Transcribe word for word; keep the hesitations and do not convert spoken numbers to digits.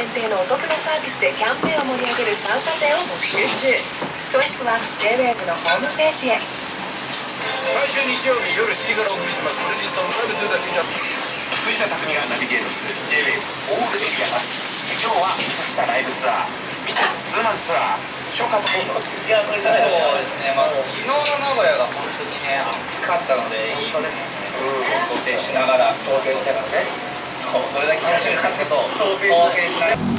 限定のお得なサービスでキャンペーンを盛り上げる参加店を募集中。詳しくは ジェイウェーブ のホームページへ。毎週日曜日夜しちじからお送りします。プロデューサーのライブツーダーキングアップ、藤田拓がナビゲートする ジェイウェーブ オールエリアバス。今日はミセスライブツアー、ミセスツーマンツアー、初夏と今度。いや、これそうですね、まあ、昨日の名古屋が本当にね、暑かったので、いいことですね、想定しながら、想定してからね、そう、どれだけ楽しみかってことを想定しない。